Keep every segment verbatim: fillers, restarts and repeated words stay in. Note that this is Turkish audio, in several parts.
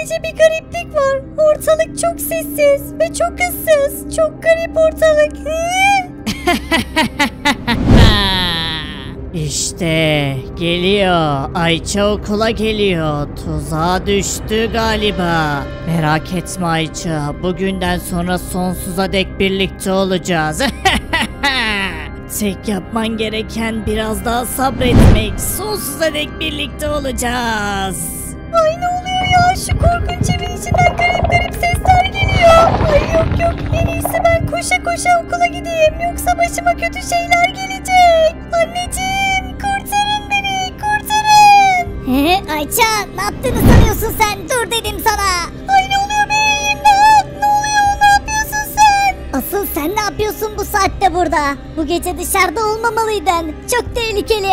Sadece bir gariplik var. Ortalık çok sessiz ve çok ıssız. Çok garip ortalık. İşte geliyor. Ayça okula geliyor. Tuzağa düştü galiba. Merak etme Ayça. Bugünden sonra sonsuza dek birlikte olacağız. Tek yapman gereken biraz daha sabretmek. Sonsuza dek birlikte olacağız. Ay ne oluyor ya? Şu korkunç evin içinden garip garip sesler geliyor. Ay yok yok. En iyisi ben koşa koşa okula gideyim. Yoksa başıma kötü şeyler gelecek. Anneciğim kurtarın beni, kurtarın. He Ayça, ne yaptığını sanıyorsun sen? Dur dedim sana. Ay ne oluyor be? İmdat, ne oluyor? Ne yapıyorsun sen? Asıl sen ne yapıyorsun bu saatte burada? Bu gece dışarıda olmamalıydın. Çok tehlikeli.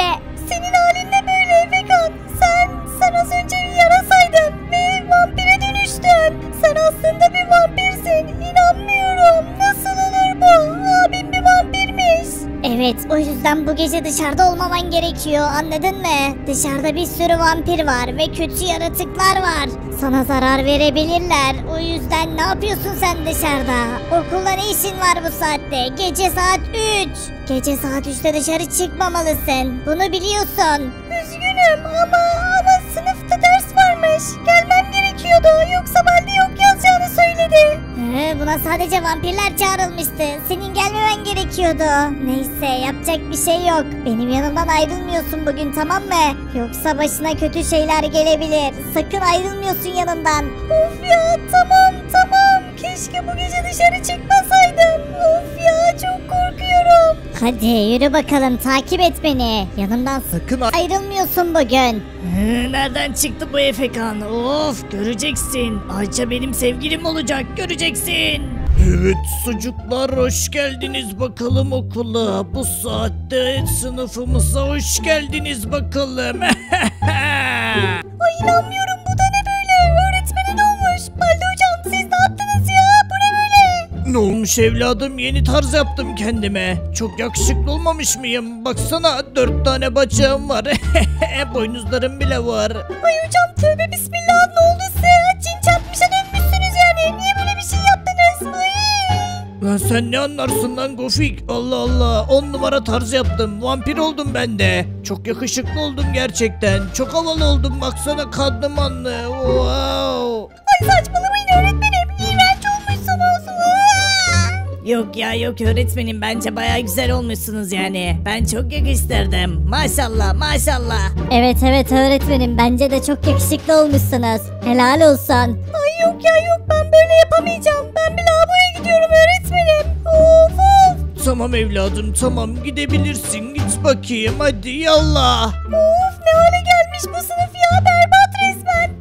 Senin halin ne böyle Efekan? Sen, sen az önce bir yarasaydın ve vampire dönüştün. Sen aslında bir vampirsin. İnanmıyorum. Nasıl olur bu? Abim bir vampirmiş. Evet, o yüzden bu gece dışarıda olmaman gerekiyor. Anladın mı? Dışarıda bir sürü vampir var ve kötü yaratıklar var. Sana zarar verebilirler. O yüzden ne yapıyorsun sen dışarıda? Okulda ne işin var bu saatte? Gece saat üç. Gece saat üçte dışarı çıkmamalısın. Bunu biliyorsun. Üzgünüm ama ama sınıfta ders varmış. Gelmem gerekiyordu. Yoksa Baldi yok yazacağını söyledi. He, buna sadece vampirler çağrılmıştı. Senin gelmemen gerekiyordu. Neyse, yapacak bir şey yok. Benim yanımdan ayrılmıyorsun bugün, tamam mı? Yoksa başına kötü şeyler gelebilir. Sakın ayrılmıyorsun yanımdan. Of ya, tamam tamam. Keşke bu gece dışarı çıkmasaydım. Of ya, çok korkuyorum. Hadi yürü bakalım, takip et beni. Yanımdan sakın ayrılmıyorsun bugün. Hı, nereden çıktı bu Efekan? Of, göreceksin. Ayça benim sevgilim olacak, göreceksin. Evet çocuklar, hoş geldiniz bakalım okula. Bu saatte sınıfımıza hoş geldiniz bakalım. Ay inanmıyorum, bu da ne böyle? Öğretmenin olmuş. Baldi hocam, siz ne yaptınız ya? Bu ne böyle? Ne olmuş evladım? Yeni tarz yaptım kendime. Çok yakışıklı olmamış mıyım? Baksana, dört tane bacağım var. Boynuzlarım bile var. Ay hocam, tövbe bismillah, ne oldu size? Cin çarpmışa dönmüşsünüz yani. Niye böyle bir şey yaptınız? Ay. Lan sen ne anlarsın lan Gofik? Allah Allah, on numara tarz yaptım. Vampir oldum ben de. Çok yakışıklı oldum gerçekten. Çok havalı oldum, baksana kadmanlı. Wow. Ay saçmalamayın öğretmenim. İğrenç olmuşsunuz. Yok ya yok öğretmenim, bence bayağı güzel olmuşsunuz yani. Ben çok yakıştırdım. Maşallah maşallah. Evet evet öğretmenim, bence de çok yakışıklı olmuşsunuz. Helal olsun. Ay yok ya yok, ben böyle yapamayacağım. Ben bir lavaboya gidiyorum öğretmenim. Of of. Tamam evladım, tamam, gidebilirsin. Git bakayım hadi, yallah. Of, ne hale gelmiş bu sınıf ya, berbat resmen berbat.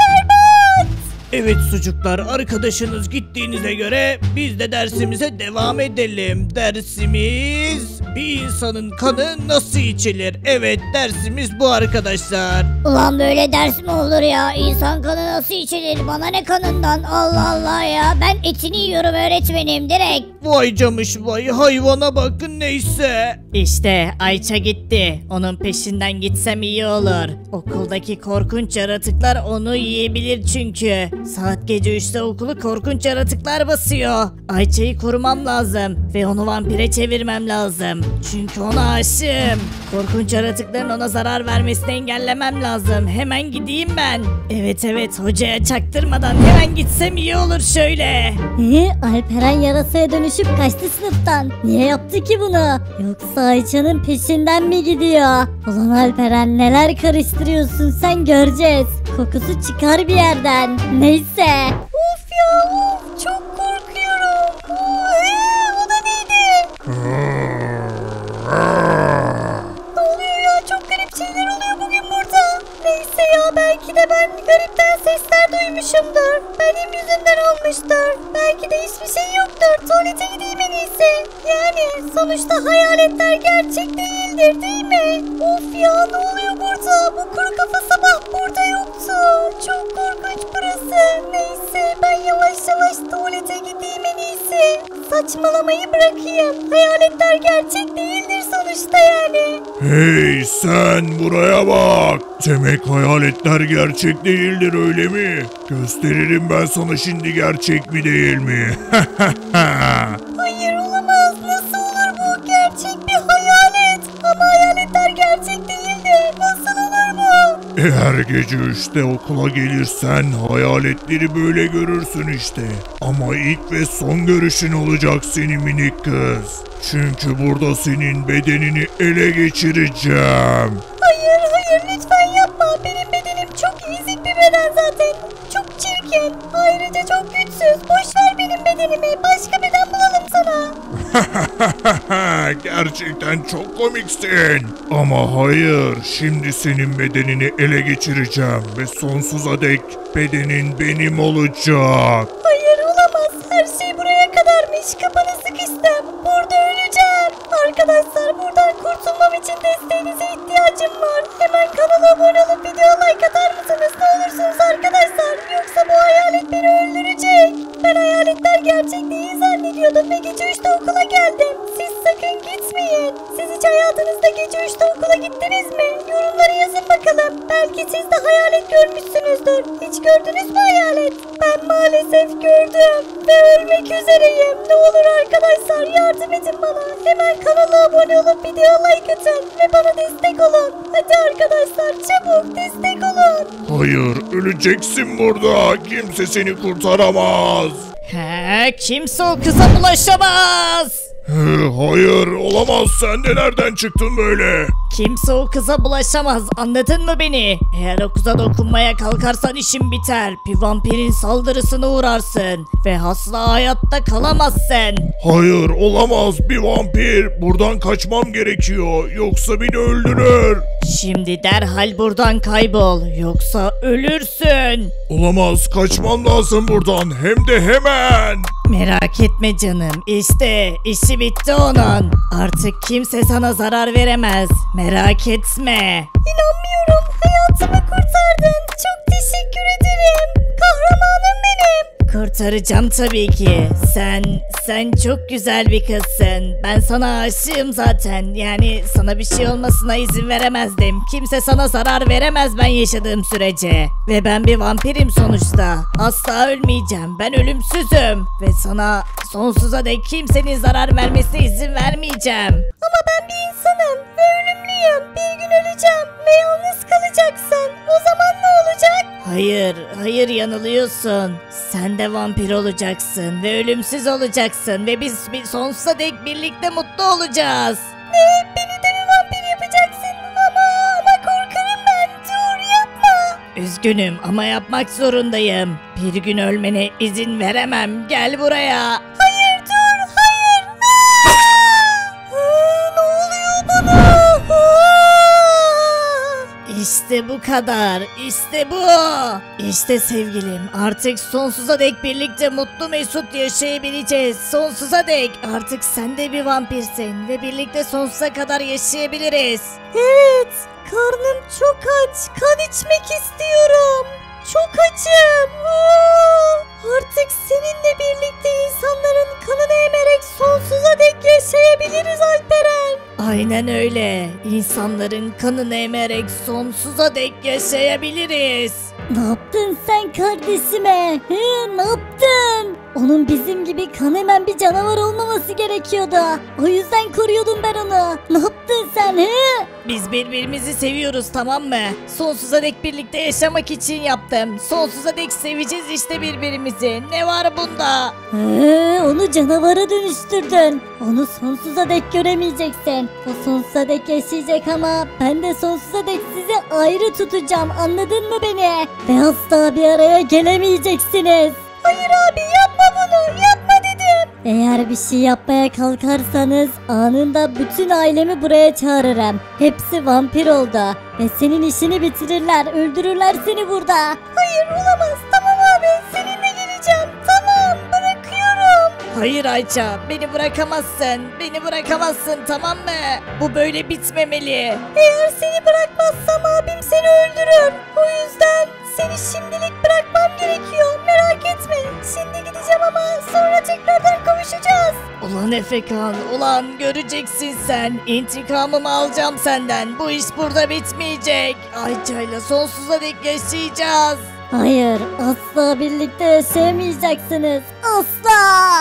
Evet çocuklar, arkadaşınız gittiğinize göre biz de dersimize devam edelim. Dersimiz bir insanın kanı nasıl içilir? Evet, dersimiz bu arkadaşlar. Ulan böyle ders mi olur ya? İnsan kanı nasıl içilir? Bana ne kanından? Allah Allah ya. Ben etini yiyorum öğretmenim direkt. Vay camış vay, hayvana bakın, neyse. İşte Ayça gitti. Onun peşinden gitsem iyi olur. Okuldaki korkunç yaratıklar onu yiyebilir çünkü. Saat gece üçte okulu korkunç yaratıklar basıyor. Ayça'yı korumam lazım ve onu vampire çevirmem lazım. Çünkü ona aşığım. Korkunç yaratıkların ona zarar vermesini engellemem lazım. Hemen gideyim ben. Evet evet, hocaya çaktırmadan hemen gitsem iyi olur şöyle. Niye Alperen yarasaya dönüşüp kaçtı sınıftan? Niye yaptı ki bunu? Yoksa Ayça'nın peşinden mi gidiyor? Ulan Alperen, neler karıştırıyorsun sen, göreceğiz. Kokusu çıkar bir yerden. Neyse. Of ya of, çok korkuyorum. Ee, o da neydi? Ne oluyor ya? Çok garip şeyler oluyor bugün burada. Neyse ya, belki de ben garipten sesler duymuşumdur. Benim yüzümden olmuştur. Belki de hiçbir şey yoktur. Tuvalete gideyim en iyisi. Yani sonuçta Sonuçta hayaletler gerçek değildir, değil mi? Of ya, ne oluyor burada? Bu kuru kafa sabah burada yoktu. Çok korkunç burası. Neyse, ben yavaş yavaş tuvalete gideyim en iyisi. Saçmalamayı bırakayım. Hayaletler gerçek değildir sonuçta yani. Hey sen, buraya bak. Demek hayaletler gerçek değildir, öyle mi? Gösteririm ben sana şimdi gerçek mi değil mi? Hayır, olamaz. Nasıl olur bu? Gerçek bir hayalet. Ama hayaletler gerçek değildir. Nasıl olur bu? Eğer gece üçte okula gelirsen hayaletleri böyle görürsün işte. Ama ilk ve son görüşün olacak senin minik kız. Çünkü burada senin bedenini ele geçireceğim. Hayır hayır, lütfen yapma. Benim bedenim çok ezik bir beden zaten. Çok çirkin. Ayrıca çok güçsüz. Boş ver benim bedenimi. Başka beden bulalım sana. Gerçekten çok komiksin. Ama hayır, şimdi senin bedenini ele geçireceğim. Ve sonsuza dek bedenin benim olacak. Hayır, olamaz. Her şey buraya kadarmış. Kafanı sık istem. Burada öleceğim. Arkadaşlar, buradan kurtulmam için desteğinize ihtiyacım var. Hemen kanala abone olup video like atar mısınız? Ne olursunuz arkadaşlar. Yoksa bu hayalet beni öldürecek. Ben hayaletler gerçek değil zannediyordum ve gece üçte okula geldim. Siz sakın gitmeyin. Siz hiç hayatınızda gece üçte okula gittiniz mi? Yorumlara yazın bakalım. Belki siz de hayalet görmüşsünüzdür. Hiç gördünüz mü hayalet? Ben maalesef gördüm ve ölmek üzereyim. Ne olur arkadaşlar, yardım edin bana. Hemen kanala abone olup video like atın ve bana destek olun. Hadi arkadaşlar, çabuk destek olun. Hayır, öleceksin burada. Kimse seni kurtaramaz. He, kimse o kıza bulaşamaz. Hayır, olamaz. Sen de nereden çıktın böyle? Kimse o kıza bulaşamaz, anladın mı beni? Eğer o kıza dokunmaya kalkarsan işin biter. Bir vampirin saldırısına uğrarsın ve asla hayatta kalamazsın. Hayır, olamaz. Bir vampir. Buradan kaçmam gerekiyor, yoksa beni öldürür. Şimdi derhal buradan kaybol, yoksa ölürsün. Olamaz, kaçmam lazım buradan, hem de hemen. Merak etme canım, işte işi bitti onun. Artık kimse sana zarar veremez, merak etme. İnanmıyorum, hayatımı kurtardın. Çok teşekkür ederim. Kahramanım benim. Kurtaracağım tabii ki. Sen, sen çok güzel bir kızsın. Ben sana aşığım zaten. Yani sana bir şey olmasına izin veremezdim. Kimse sana zarar veremez ben yaşadığım sürece. Ve ben bir vampirim sonuçta. Asla ölmeyeceğim. Ben ölümsüzüm. Ve sana sonsuza dek kimsenin zarar vermesine izin vermeyeceğim. Ama ben bir insanım ve ölümlüyüm. Bir gün öleceğim ve yalnız kalacaksın. O zaman ne olacak? Hayır, hayır, yanılıyorsun. Sen de vampir olacaksın ve ölümsüz olacaksın ve biz sonsuza dek birlikte mutlu olacağız. Ne? Beni de mi vampir yapacaksın? Ama, ama korkarım ben. Dur, yapma. Üzgünüm ama yapmak zorundayım. Bir gün ölmene izin veremem. Gel buraya. Hayır, dur, hayır. Aa, ne oluyor bana? İşte bu kadar. İşte bu. İşte sevgilim, artık sonsuza dek birlikte mutlu mesut yaşayabileceğiz. Sonsuza dek. Artık sen de bir vampirsin ve birlikte sonsuza kadar yaşayabiliriz. Evet. Karnım çok aç. Kan içmek istiyorum. Çok açım. Aa, artık seninle birlikte insanların kanını emerek sonsuza dek yaşayabiliriz Alperen. Aynen öyle. İnsanların kanını emerek sonsuza dek yaşayabiliriz. Ne yaptın sen kardeşime? He, ne yaptın? Onun bizim gibi kan emen bir canavar olmaması gerekiyordu. O yüzden koruyordum ben onu. Ne yaptın sen he? Biz birbirimizi seviyoruz, tamam mı? Sonsuza dek birlikte yaşamak için yaptım. Sonsuza dek seveceğiz işte birbirimizi. Ne var bunda? He, onu canavara dönüştürdün. Onu sonsuza dek göremeyeceksin. O sonsuza dek yaşayacak ama ben de sonsuza dek sizi ayrı tutacağım. Anladın mı beni? Ve asla bir araya gelemeyeceksiniz. Hayır abi, yapma bunu, yapma dedim. Eğer bir şey yapmaya kalkarsanız anında bütün ailemi buraya çağırırım. Hepsi vampir oldu ve senin işini bitirirler, öldürürler seni burada. Hayır, olamaz. Tamam abi, seninle geleceğim. Tamam, bırakıyorum. Hayır Ayça, beni bırakamazsın. Beni bırakamazsın, tamam mı? Bu böyle bitmemeli. Eğer seni bırakmazsam abim seni öldürür. O yüzden seni şimdilik bırakmam gerekiyor. Merak etme. Şimdi gideceğim ama sonra tekrardan kavuşacağız. Ulan Efekan, ulan göreceksin sen. İntikamımı alacağım senden. Bu iş burada bitmeyecek. Ayça'yla sonsuza dek yaşayacağız. Hayır, asla birlikte yaşayamayacaksınız. Asla!